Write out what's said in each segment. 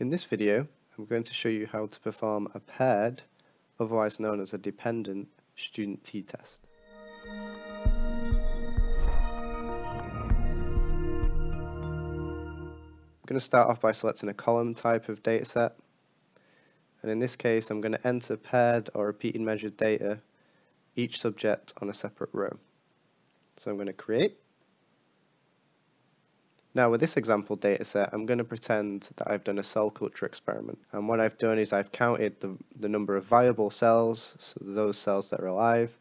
In this video, I'm going to show you how to perform a paired, otherwise known as a dependent, student t-test. I'm going to start off by selecting a column type of dataset, and in this case I'm going to enter paired or repeated measured data, each subject on a separate row. So I'm going to create. Now with this example dataset, I'm going to pretend that I've done a cell culture experiment, and what I've done is I've counted the number of viable cells, so those cells that are alive,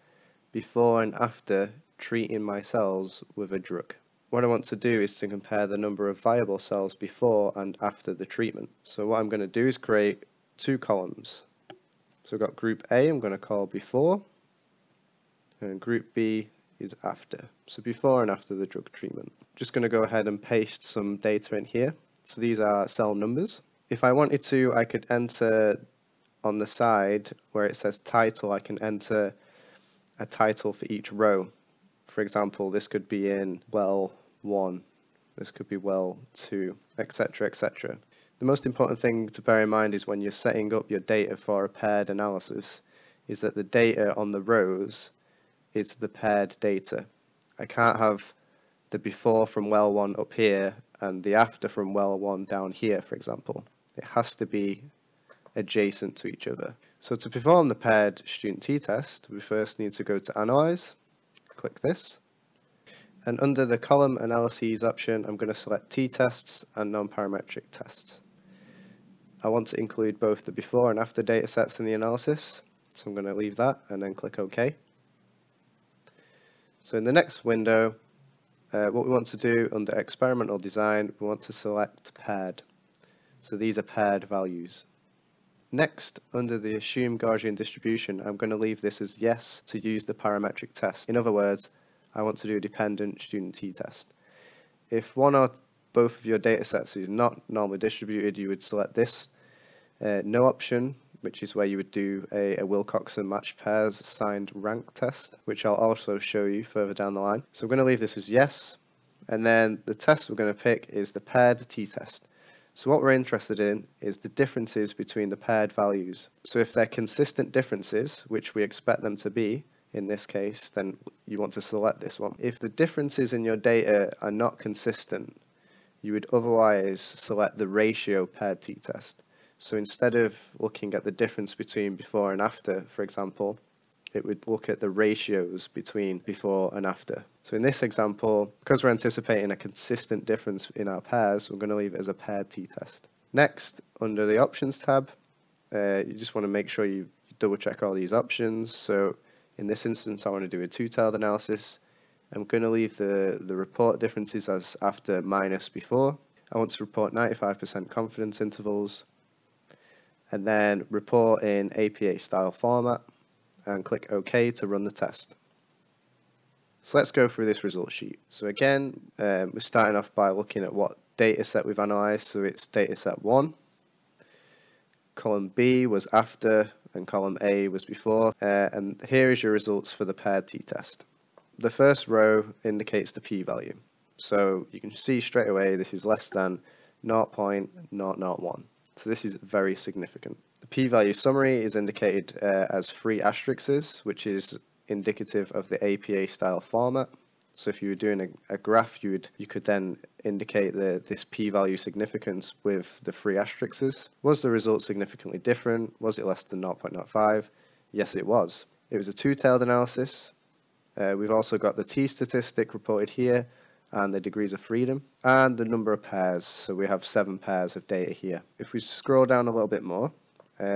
before and after treating my cells with a drug. What I want to do is to compare the number of viable cells before and after the treatment. So what I'm going to do is create two columns. So I've got group A, I'm going to call before, and group B is after, so before and after the drug treatment. Just going to go ahead and paste some data in here. So these are cell numbers. If I wanted to, I could enter on the side where it says title, I can enter a title for each row. For example, this could be in well 1, this could be well 2, etc, etc. The most important thing to bear in mind is when you're setting up your data for a paired analysis is that the data on the rows is the paired data. I can't have the before from well 1 up here and the after from well 1 down here, for example. It has to be adjacent to each other. So to perform the paired student t-test, we first need to go to Analyze, click this, and under the column analyses option, I'm going to select t-tests and non-parametric tests. I want to include both the before and after data sets in the analysis, so I'm going to leave that and then click OK. So in the next window, what we want to do under experimental design, we want to select paired. So these are paired values. Next, under the assumed Gaussian distribution, I'm going to leave this as yes to use the parametric test. In other words, I want to do a dependent student t-test. If one or both of your data sets is not normally distributed, you would select this no option, which is where you would do a Wilcoxon matched pairs signed rank test, which I'll also show you further down the line. So I'm going to leave this as yes, and then the test we're going to pick is the paired t-test. So what we're interested in is the differences between the paired values. So if they're consistent differences, which we expect them to be in this case, then you want to select this one. If the differences in your data are not consistent, you would otherwise select the ratio paired t-test. So instead of looking at the difference between before and after, for example, it would look at the ratios between before and after. So in this example, because we're anticipating a consistent difference in our pairs, we're going to leave it as a paired t-test. Next, under the options tab, you just want to make sure you double check all these options. So in this instance, I want to do a two-tailed analysis. I'm going to leave the report differences as after minus before. I want to report 95% confidence intervals, and then report in APA style format and click OK to run the test. So let's go through this result sheet. So again, we're starting off by looking at what data set we've analysed. So it's data set 1, column B was after and column A was before, and here is your results for the paired t-test. The first row indicates the p-value, so you can see straight away this is less than 0.001. So this is very significant. The p-value summary is indicated as 3 asterisks, which is indicative of the APA style format. So if you were doing a graph, you could then indicate this p-value significance with the 3 asterisks. Was the result significantly different? Was it less than 0.05? Yes, it was. It was a two-tailed analysis. We've also got the t-statistic reported here and the degrees of freedom, and the number of pairs, so we have 7 pairs of data here. If we scroll down a little bit more,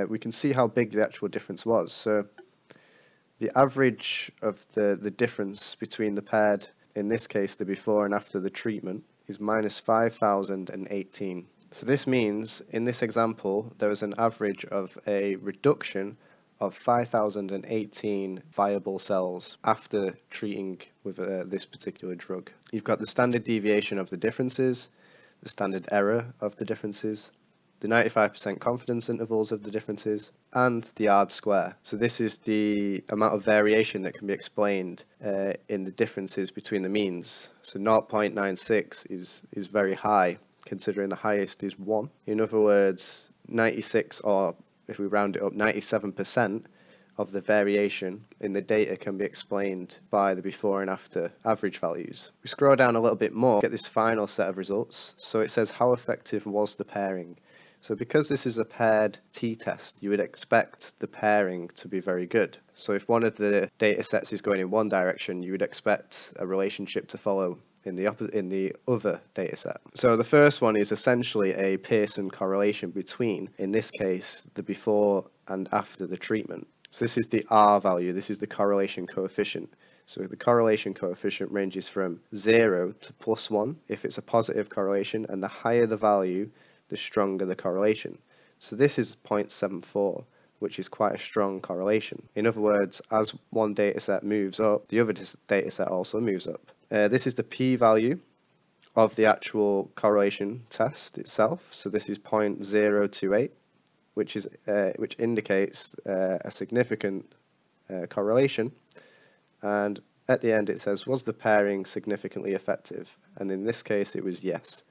we can see how big the actual difference was. So the average of the difference between the paired, in this case the before and after the treatment, is minus 5,018. So this means, in this example, there was an average of a reduction of 5,018 viable cells after treating with this particular drug. You've got the standard deviation of the differences, the standard error of the differences, the 95% confidence intervals of the differences, and the R square. So this is the amount of variation that can be explained in the differences between the means. So 0.96 is very high considering the highest is 1. In other words, 96, or if we round it up, 97% of the variation in the data can be explained by the before and after average values. We scroll down a little bit more, get this final set of results. So it says, how effective was the pairing? So because this is a paired t-test, you would expect the pairing to be very good. So if one of the data sets is going in one direction, you would expect a relationship to follow in the other data set. So the first one is essentially a Pearson correlation between, in this case, the before and after the treatment. So this is the R value, this is the correlation coefficient. So the correlation coefficient ranges from 0 to +1 if it's a positive correlation, and the higher the value, the stronger the correlation. So this is 0.74, which is quite a strong correlation. In other words, as one data set moves up, the other data set also moves up. This is the p-value of the actual correlation test itself. So this is 0.028, which indicates a significant correlation. And at the end it says, was the pairing significantly effective? And in this case it was yes.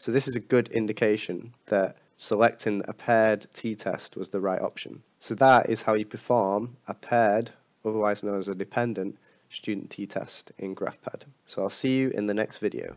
So this is a good indication that selecting a paired t-test was the right option. So that is how you perform a paired, otherwise known as a dependent, student t-test in GraphPad. So I'll see you in the next video.